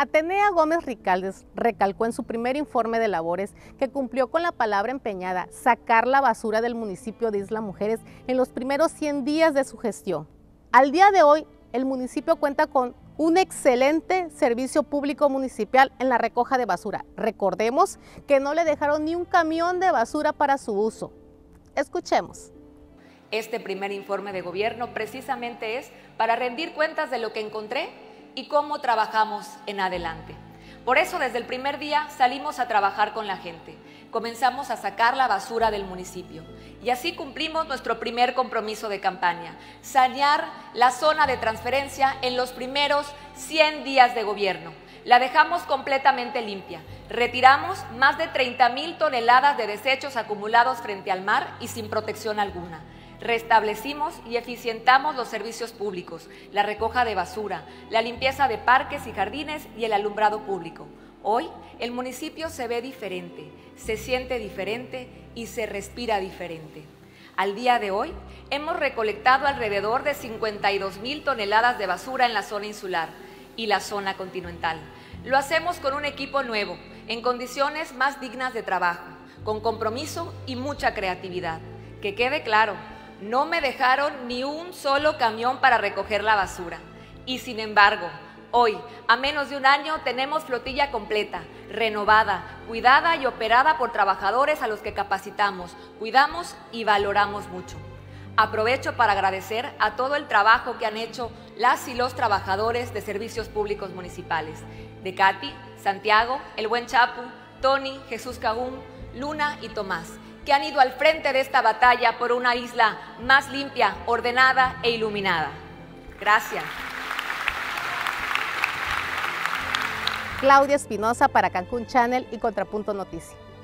Atenea Gómez Ricalde recalcó en su primer informe de labores que cumplió con la palabra empeñada, sacar la basura del municipio de Isla Mujeres en los primeros 100 días de su gestión. Al día de hoy, el municipio cuenta con un excelente servicio público municipal en la recoja de basura. Recordemos que no le dejaron ni un camión de basura para su uso. Escuchemos. Este primer informe de gobierno precisamente es para rendir cuentas de lo que encontré y cómo trabajamos en adelante. Por eso desde el primer día salimos a trabajar con la gente, comenzamos a sacar la basura del municipio y así cumplimos nuestro primer compromiso de campaña, sanear la zona de transferencia en los primeros 100 días de gobierno. La dejamos completamente limpia, retiramos más de 30,000 toneladas de desechos acumulados frente al mar y sin protección alguna. Restablecimos y eficientamos los servicios públicos, la recoja de basura, la limpieza de parques y jardines y el alumbrado público. Hoy el municipio se ve diferente, se siente diferente y se respira diferente. Al día de hoy hemos recolectado alrededor de 52,000 toneladas de basura en la zona insular y la zona continental. Lo hacemos con un equipo nuevo, en condiciones más dignas de trabajo, con compromiso y mucha creatividad. Que quede claro, no me dejaron ni un solo camión para recoger la basura. Y sin embargo, hoy, a menos de un año, tenemos flotilla completa, renovada, cuidada y operada por trabajadores a los que capacitamos, cuidamos y valoramos mucho. Aprovecho para agradecer a todo el trabajo que han hecho las y los trabajadores de servicios públicos municipales, de Cati, Santiago, El Buen Chapu, Tony, Jesús Cagún, Luna y Tomás, que han ido al frente de esta batalla por una isla más limpia, ordenada e iluminada. Gracias. Claudia Espinosa para Cancún Channel y Contrapunto Noticias.